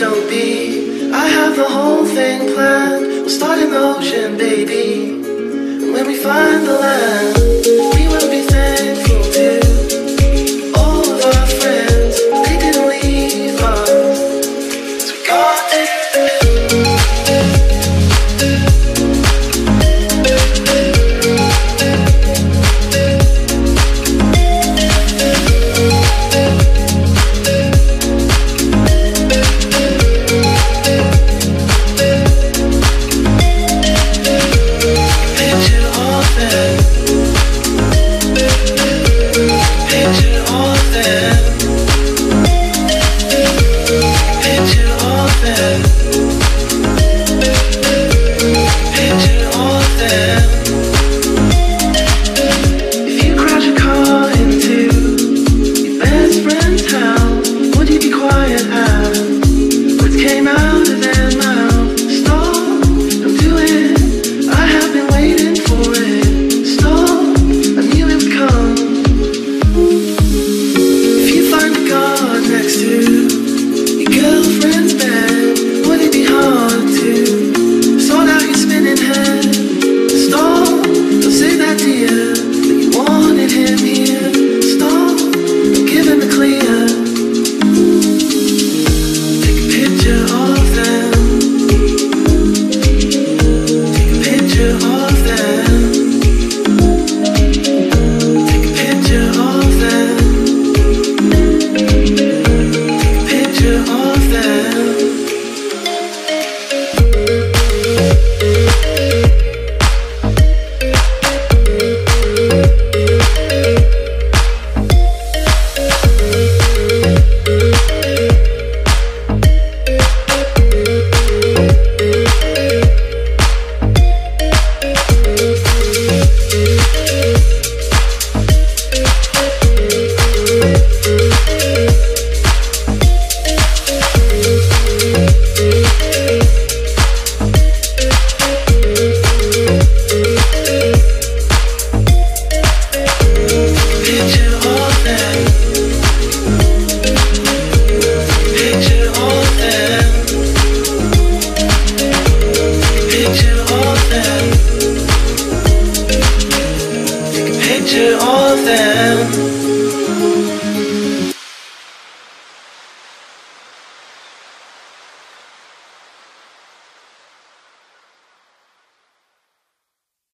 don't be. I have the whole thing planned. We'll start in the ocean, baby. And when we find the land, we will be thankful to all of our friends. They didn't leave us, so we got it. Picture all of them.